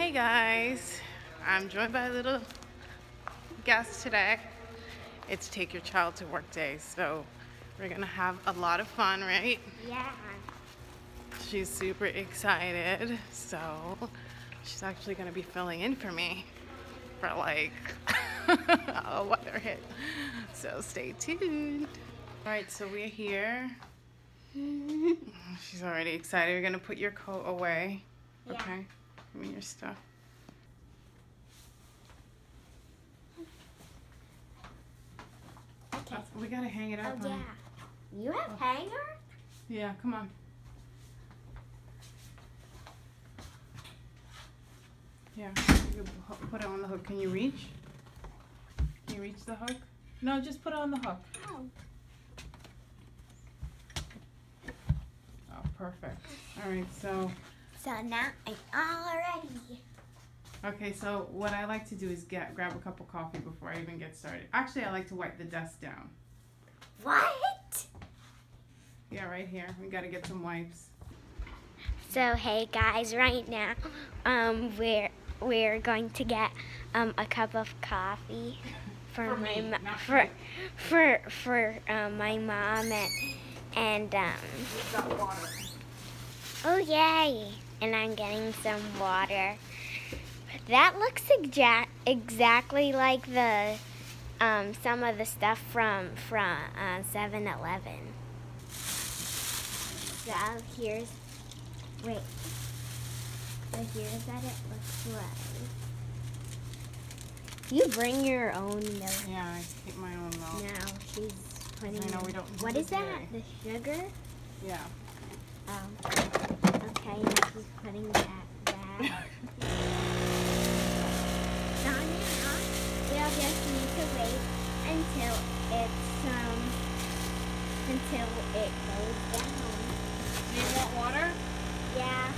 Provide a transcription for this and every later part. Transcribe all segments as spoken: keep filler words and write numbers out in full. Hey guys, I'm joined by a little guest today. It's Take Your Child to Work Day, so we're gonna have a lot of fun, right? Yeah. She's super excited, so she's actually gonna be filling in for me for like a weather hit, so stay tuned. All right, so we're here. She's already excited. You're gonna put your coat away. Yeah. Okay, give me your stuff. Okay. Oh, we gotta hang it up. Oh, yeah. On. You have oh. Hanger? Yeah, come on. Yeah, you can put it on the hook. Can you reach? Can you reach the hook? No, just put it on the hook. Oh. Perfect. All right, so. So now I'm all ready. Okay, so what I like to do is get grab a cup of coffee before I even get started. Actually, I like to wipe the dust down. What? Yeah, right here. We gotta get some wipes. So hey guys, right now, um, we're we're going to get um a cup of coffee for, for my me, for, for for for um, my mom and and um. We've got water. Oh, yay! And I'm getting some water. That looks exact exactly like the um, some of the stuff from from uh, seven eleven. So here's wait. So here's what it looks like. You bring your own milk. Yeah, I keep my own milk. No, she's putting. I know we don't. What is that? The sugar? Yeah. Um, okay, now she's putting that back. So now we'll just need to wait until it's um until it goes down. Do you want water? Yeah.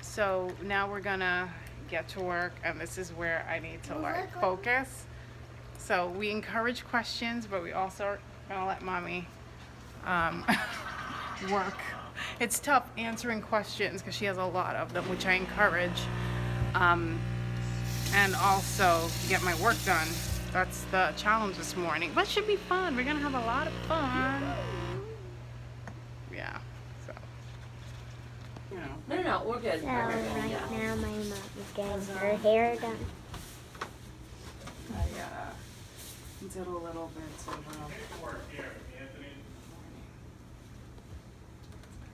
So now we're gonna get to work, and this is where I need to like focus. So we encourage questions, but we also are gonna let mommy um work. It's tough answering questions because she has a lot of them, which I encourage, um, and also get my work done. That's the challenge this morning, but it should be fun. We're gonna have a lot of fun. Yeah, so you know. No, no, no, we're good. So we're good. Right yeah. Now my mom is getting her hair done. I uh, did a little bit of work here.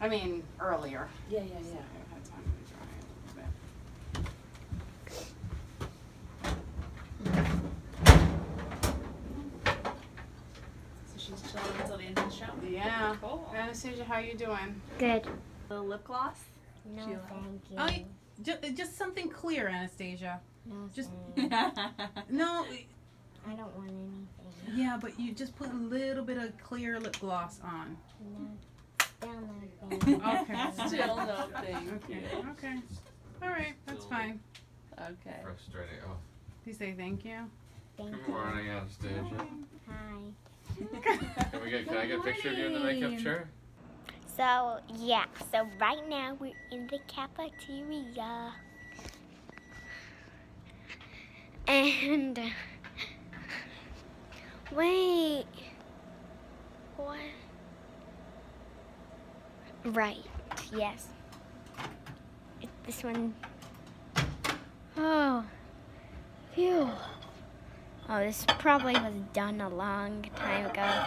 I mean, earlier. Yeah, yeah, yeah. So I had time to dry it a little bit. So she's chilling until the end of the show? Yeah. Cool. Anastasia, how you doing? Good. A little lip gloss? No, Sheila. Thank you. Oh, just, just something clear, Anastasia. No, just no. I don't want anything. Yeah, but you just put a little bit of clear lip gloss on. No. Down okay. Still nothing. Okay. Okay. All right. That's fine. Okay. Frustrating. Oh. Can you say thank you? Thank Good morning, you. Anastasia. Hi. Can we get? Can I get a picture of you in the makeup chair? So yeah. So right now we're in the cafeteria, and wait. What? Right, yes. It, this one. Oh, phew. Oh, this probably was done a long time ago.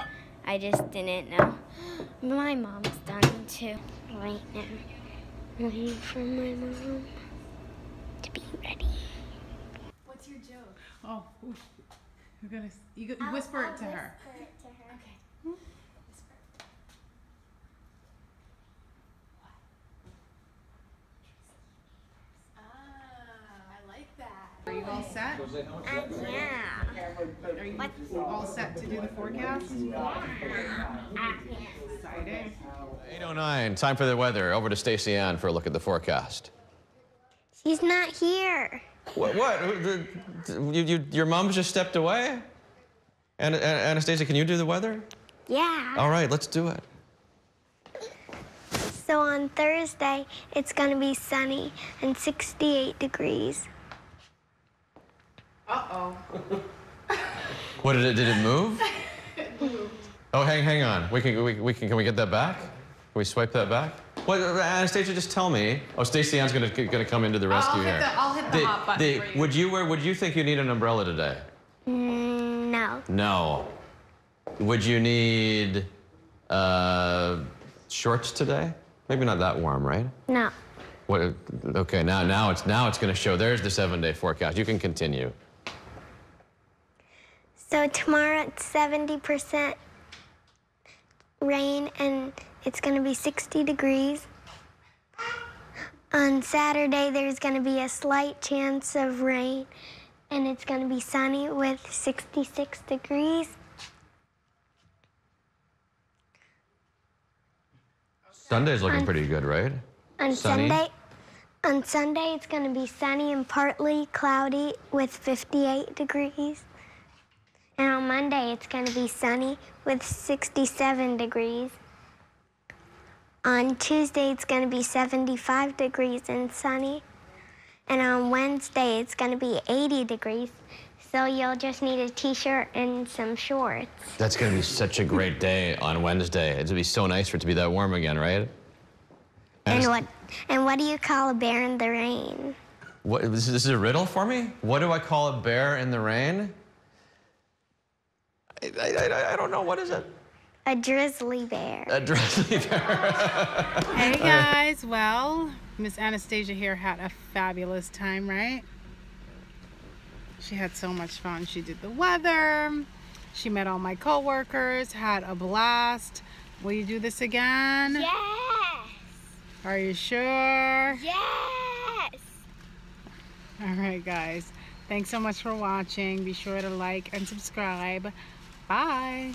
I just didn't know. My mom's done too. Right now, waiting for my mom to be ready. What's your joke? Oh, oof. You're gonna, you gotta I'll, whisper, I'll it to whisper her. it to her. Okay. Hmm? Are you all set? Uh, yeah. Are you what? all set to do the forecast? Yeah. Exciting. eight oh nine, time for the weather. Over to Stacy Ann for a look at the forecast. She's not here. What? What? You, you, your mom just stepped away? An An Anastasia, can you do the weather? Yeah. All right, let's do it. So on Thursday, it's going to be sunny and sixty-eight degrees. Uh-oh. What did it, did it move? It moved. Oh, hang, hang on. We can, we, we can, can we get that back? Can we swipe that back? What, Anastasia, just tell me. Oh, Stacy Ann's gonna, gonna come into the rescue I'll here. The, I'll hit the, the hot button the, for you. Would you wear, would you think you need an umbrella today? No. No. Would you need uh, shorts today? Maybe not that warm, right? No. What, okay, now, now it's, now it's gonna show. There's the seven-day forecast. You can continue. So tomorrow it's seventy percent rain and it's going to be sixty degrees. On Saturday there's going to be a slight chance of rain and it's going to be sunny with sixty-six degrees. Sunday's looking on, pretty good, right? On sunny. Sunday, on Sunday it's going to be sunny and partly cloudy with fifty-eight degrees. And on Monday, it's going to be sunny with sixty-seven degrees. On Tuesday, it's going to be seventy-five degrees and sunny. And on Wednesday, it's going to be eighty degrees. So you'll just need a T-shirt and some shorts. That's going to be such a great day on Wednesday. It's going to be so nice for it to be that warm again, right? And, and, what, and what do you call a bear in the rain? What, this is a riddle for me? What do I call a bear in the rain? I, I, I don't know, what is it? A drizzly bear. A drizzly bear. Hey guys, well, Miss Anastasia here had a fabulous time, right? She had so much fun. She did the weather. She met all my co-workers, had a blast. Will you do this again? Yes. Are you sure? Yes. All right, guys. Thanks so much for watching. Be sure to like and subscribe. Bye.